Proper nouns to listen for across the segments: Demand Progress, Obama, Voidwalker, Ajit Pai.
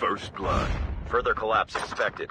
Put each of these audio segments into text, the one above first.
first blood. Further collapse expected.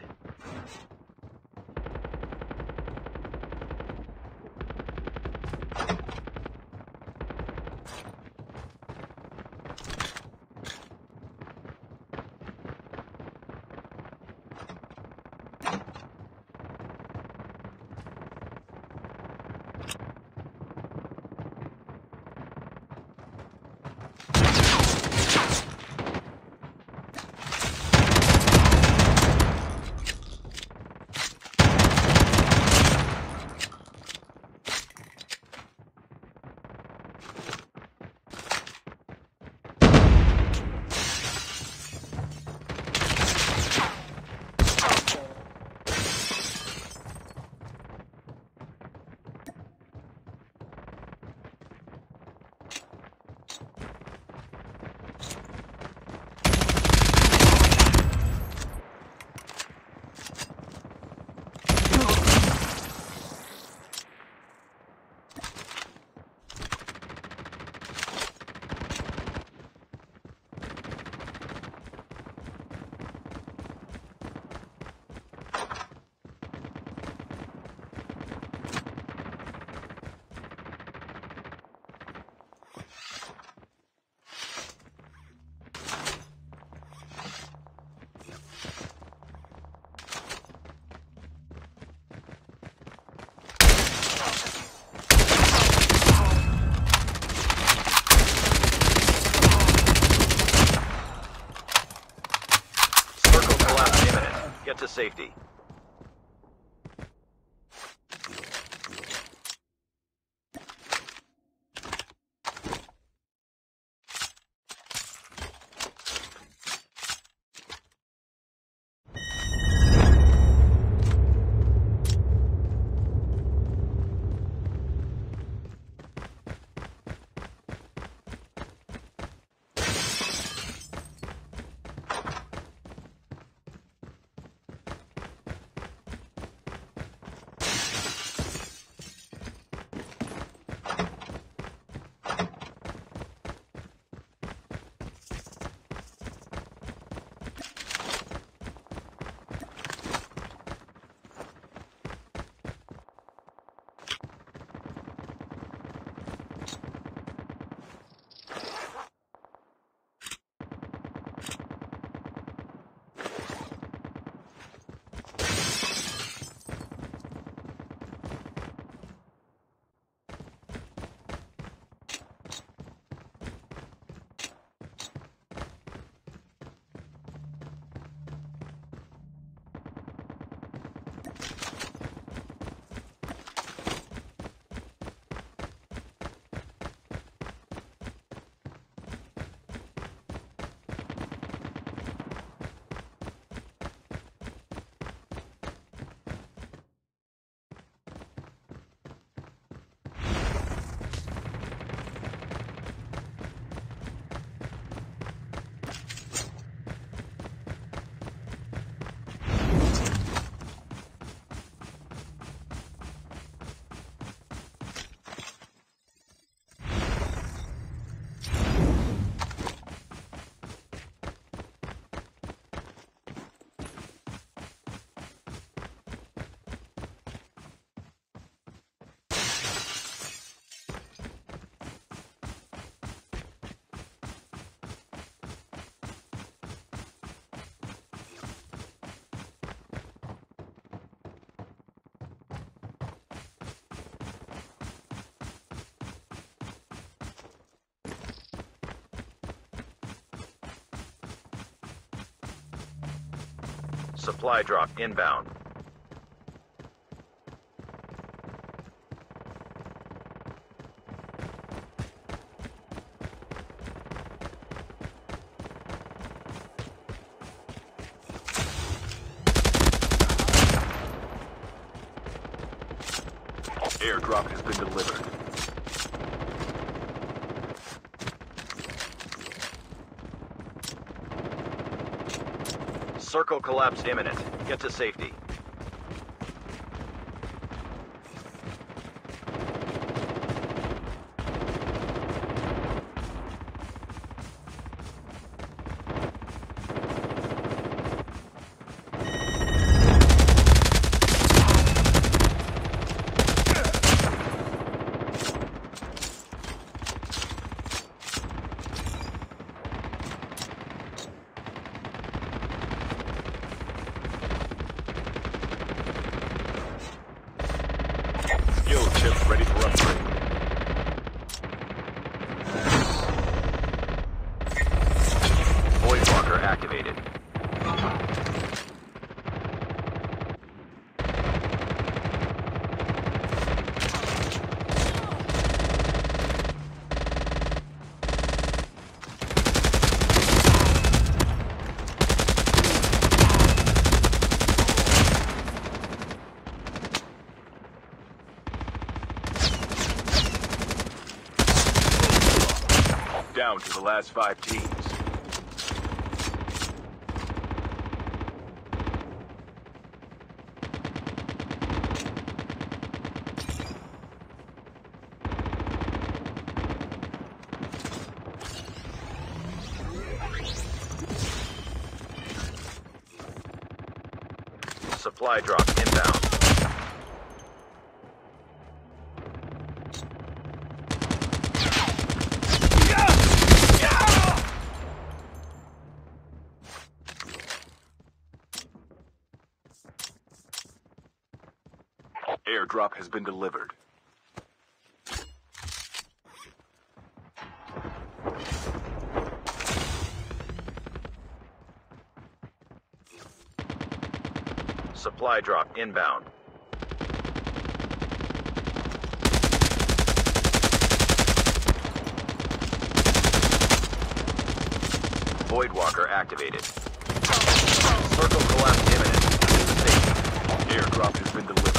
Get to safety. Supply drop inbound. Airdrop has been delivered. Circle collapse imminent. Get to safety. Fuel chip ready for upgrade. Voidwalker activated. Down to the last 5 teams. Supply drop inbound. Airdrop has been delivered. Supply drop inbound. Voidwalker activated. Circle collapse imminent. Airdrop has been delivered.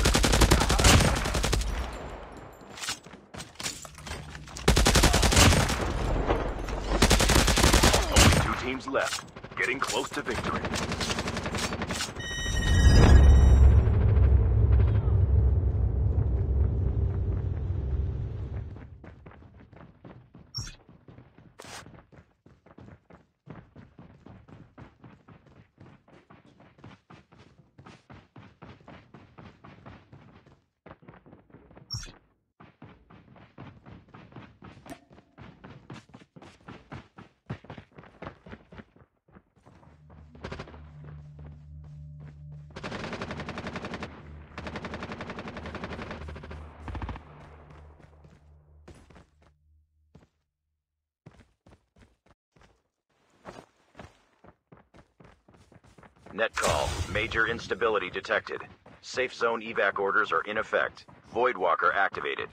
Teams left, getting close to victory. Netcall, major instability detected. Safe zone evac orders are in effect. Voidwalker activated.